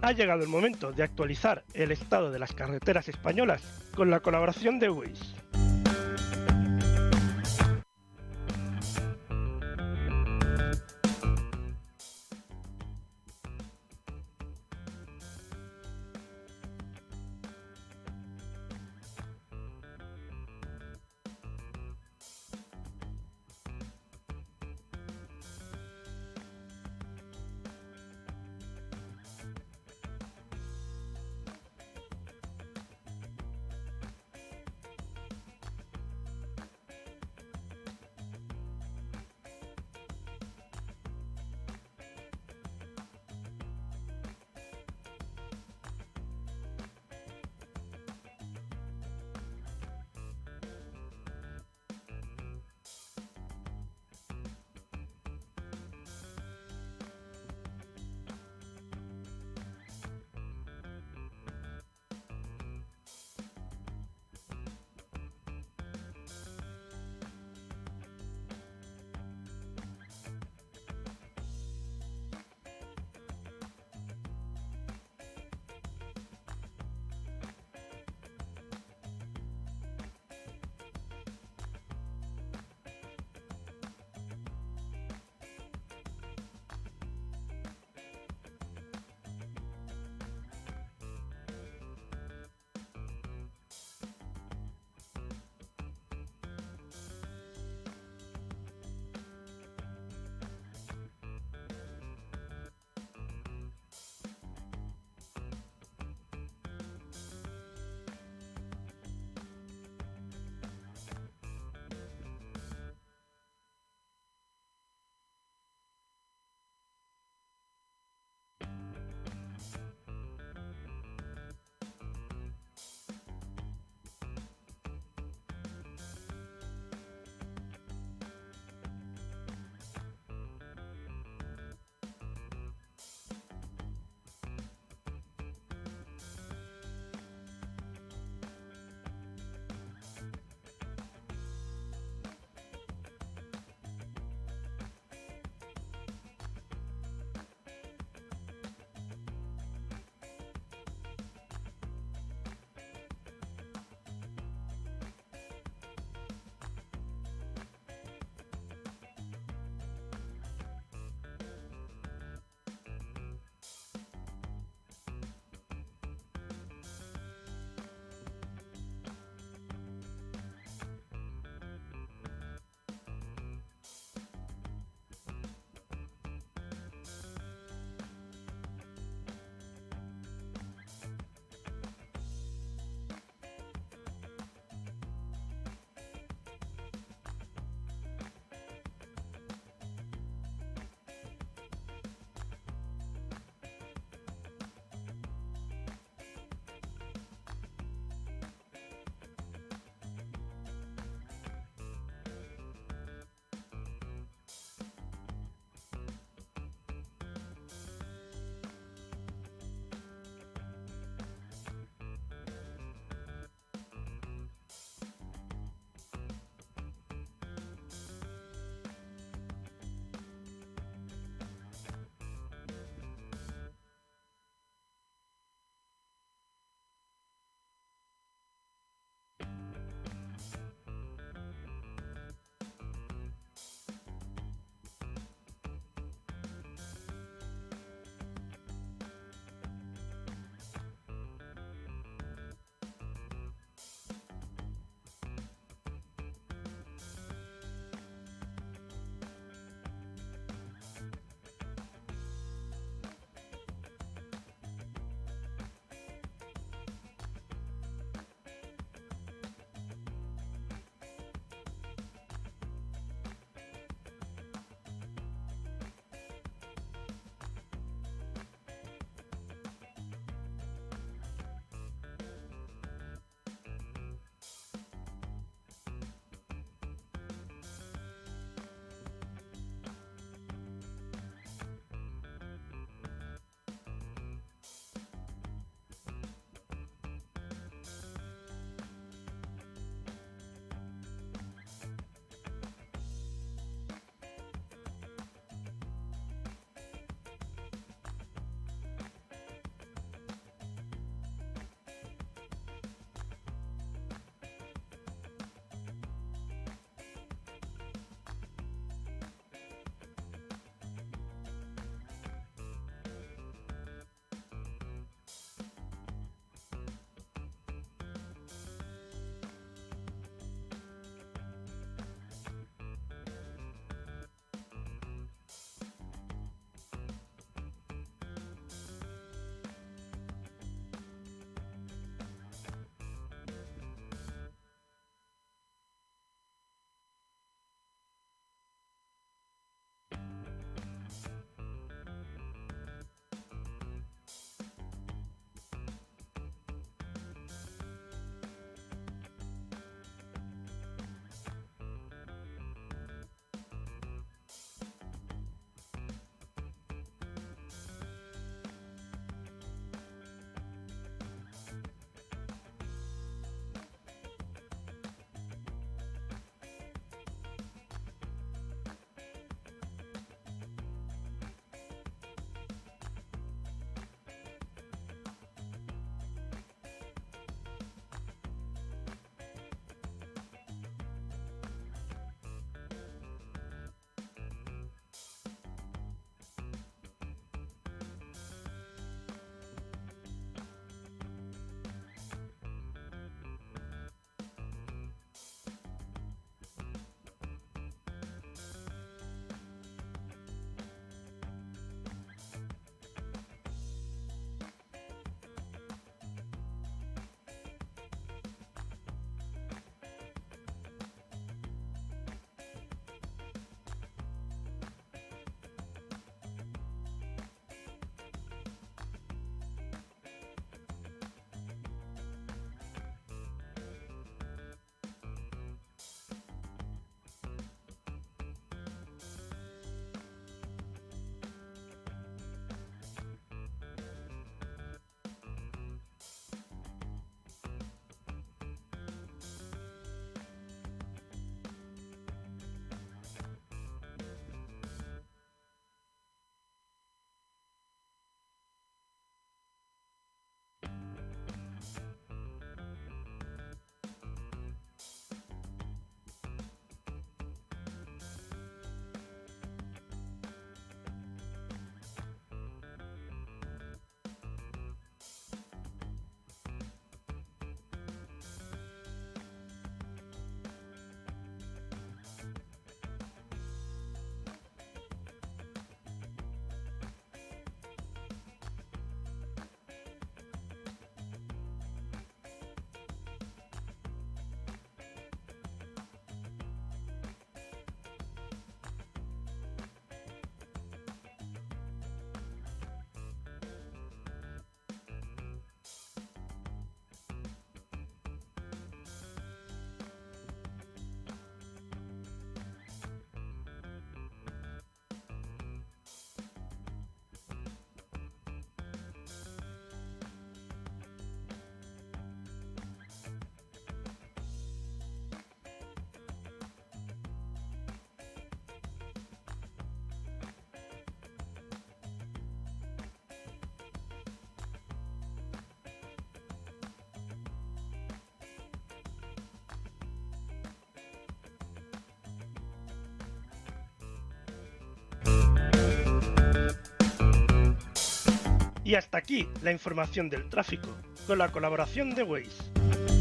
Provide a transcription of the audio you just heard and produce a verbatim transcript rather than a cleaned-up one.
Ha llegado el momento de actualizar el estado de las carreteras españolas con la colaboración de Waze. Y hasta aquí la información del tráfico, con la colaboración de Waze.